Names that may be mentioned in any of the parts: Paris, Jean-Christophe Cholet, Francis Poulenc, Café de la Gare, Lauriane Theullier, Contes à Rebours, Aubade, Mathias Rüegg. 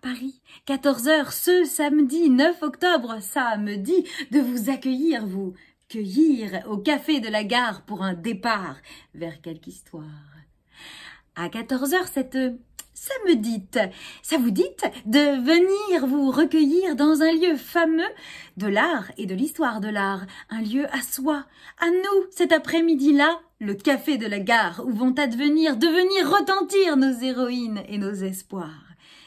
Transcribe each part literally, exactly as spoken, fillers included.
Paris, quatorze heures, ce samedi neuf octobre, samedi, de vous accueillir, vous cueillir au Café de la Gare pour un départ vers quelque histoire. À quatorze heures, cette samedite, ça vous dit de venir vous recueillir dans un lieu fameux de l'art et de l'histoire de l'art, un lieu à soi, à nous, cet après-midi-là, le Café de la Gare, où vont advenir, devenir retentir nos héroïnes et nos espoirs.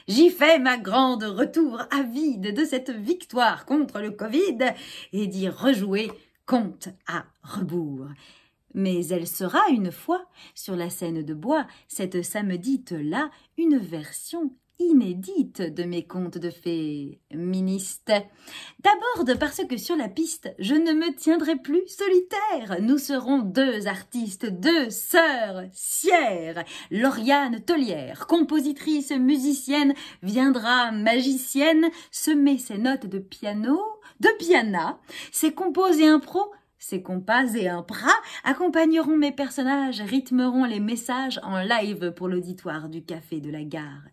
J'y fais ma grande retour avide de cette victoire contre le Covid et d'y rejouer Contes à rebours. Mais elle sera une fois, sur la scène de bois, cette samedite-là, une version inédite de mes contes de fées féministes. D'abord parce que sur la piste, je ne me tiendrai plus solitaire. Nous serons deux artistes, deux sœurs sières. Lauriane Theullier, compositrice, musicienne, viendra magicienne, semer ses notes de piano, de piana, ses compos et impros. Ces compas et un bras accompagneront mes personnages, rythmeront les messages en live pour l'auditoire du Café de la Gare.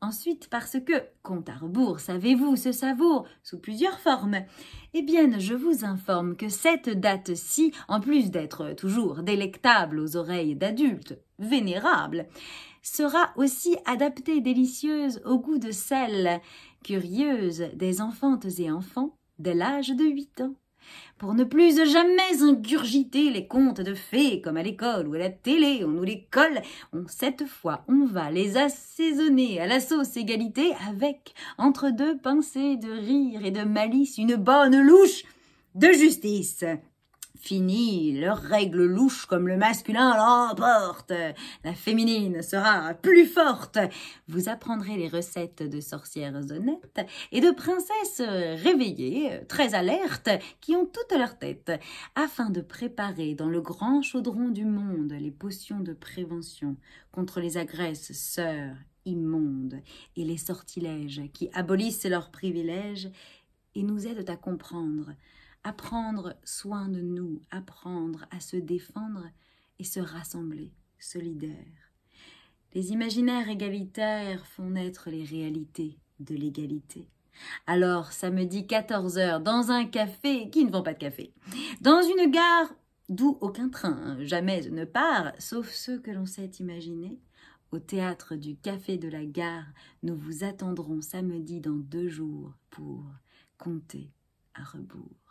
Ensuite, parce que, compte à rebours, savez-vous, se savoure sous plusieurs formes. Eh bien, je vous informe que cette date-ci, en plus d'être toujours délectable aux oreilles d'adultes, vénérable, sera aussi adaptée délicieuse au goût de celles curieuses des enfantes et enfants dès l'âge de huit ans. Pour ne plus jamais ingurgiter les contes de fées comme à l'école ou à la télé, on nous les colle, on, cette fois on va les assaisonner à la sauce égalité avec, entre deux pincées de rire et de malice, une bonne louche de justice. Fini, leurs règles louches comme le masculin l'emporte. La féminine sera plus forte. Vous apprendrez les recettes de sorcières honnêtes et de princesses réveillées, très alertes, qui ont toute leur tête, afin de préparer dans le grand chaudron du monde les potions de prévention contre les agresses sœurs immondes et les sortilèges qui abolissent leurs privilèges et nous aident à comprendre, à prendre soin de nous, apprendre à se défendre et se rassembler, solidaires. Les imaginaires égalitaires font naître les réalités de l'égalité. Alors, samedi quatorze heures, dans un café, qui ne vend pas de café, dans une gare d'où aucun train jamais ne part, sauf ceux que l'on sait imaginer, au théâtre du Café de la Gare, nous vous attendrons samedi dans deux jours pour compter à rebours.